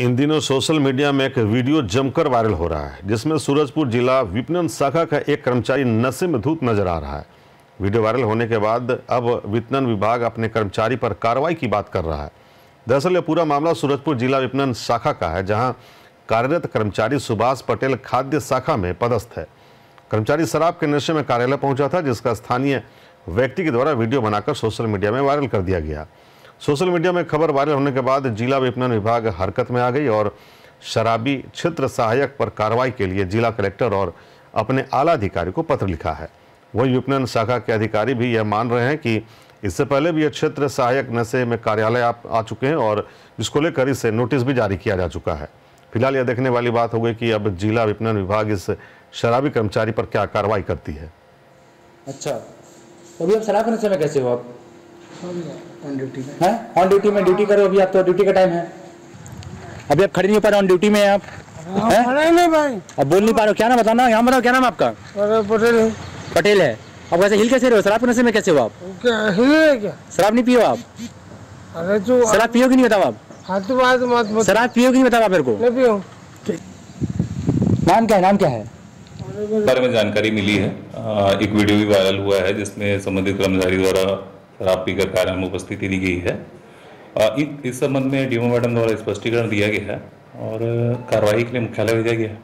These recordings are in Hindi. इन दिनों सोशल मीडिया में एक वीडियो जमकर वायरल हो रहा है जिसमें सूरजपुर जिला विपणन शाखा का एक कर्मचारी नशे में धूत नजर आ रहा है। वीडियो वायरल होने के बाद अब विपणन विभाग अपने कर्मचारी पर कार्रवाई की बात कर रहा है। दरअसल यह पूरा मामला सूरजपुर जिला विपणन शाखा का है, जहां कार्यरत कर्मचारी सुभाष पटेल खाद्य शाखा में पदस्थ है। कर्मचारी शराब के नशे में कार्यालय पहुंचा था, जिसका स्थानीय व्यक्ति के द्वारा वीडियो बनाकर सोशल मीडिया में वायरल कर दिया गया। सोशल मीडिया में खबर वायरल होने के बाद जिला विपणन विभाग हरकत में आ गई और शराबी क्षेत्र सहायक पर कार्रवाई के लिए जिला कलेक्टर और अपने आला अधिकारी को पत्र लिखा है। वही विपणन शाखा के अधिकारी भी यह मान रहे हैं कि इससे पहले भी यह क्षेत्र सहायक नशे में कार्यालय आ चुके हैं और इसको लेकर इसे नोटिस भी जारी किया जा चुका है। फिलहाल यह देखने वाली बात हो गई कि अब जिला विपणन विभाग इस शराबी कर्मचारी पर क्या कार्रवाई करती है। अच्छा, अभी आप शराब के नशे में कैसे हो? आप ऑन ड्यूटी में हैं? ऑन ड्यूटी में ड्यूटी करो, अभी आप तो ड्यूटी का टाइम है, अभी आप खड़े नहीं हो पा रहे, ऑन ड्यूटी में आप भाई अब बोल नहीं पा रहे हो, क्या नाम बताओ ना, यहाँ बताओ क्या नाम आपका? पटेल है। अब वैसे हिल कैसे रहे हो, शराब के नशे में कैसे हो आप? शराब नहीं पियो आप? अरे जो शराब पियो कि नहीं बताओ आप? शराब पियो कि नहीं बताओ आप मेरे को? नहीं पियो। नाम क्या है, नाम क्या है? बारे में जानकारी मिली है, एक वीडियो भी वायरल हुआ है जिसमें संबंधित कर्मचारी द्वारा शराब पीकर कार्यालय में उपस्थिति दी गई है। इस संबंध में डीएमओ मैडम द्वारा स्पष्टीकरण दिया गया है और कार्रवाई के लिए मुख्यालय भेजा गया है।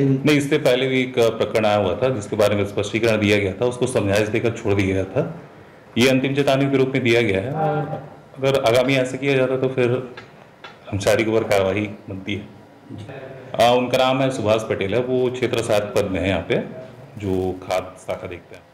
नहीं, इससे पहले भी एक प्रकरण आया हुआ था जिसके बारे में स्पष्टीकरण दिया गया था, उसको समझाइश देकर छोड़ दिया गया था। ये अंतिम चेतावनी के रूप में दिया गया है और अगर आगामी ऐसे किया जाता तो फिर कर्मचारी के ऊपर कार्रवाई बनती है। उनका नाम है सुभाष पटेल है, वो क्षेत्र सहायक पद में है यहाँ पे, जो खाद्य शाखा देखते हैं।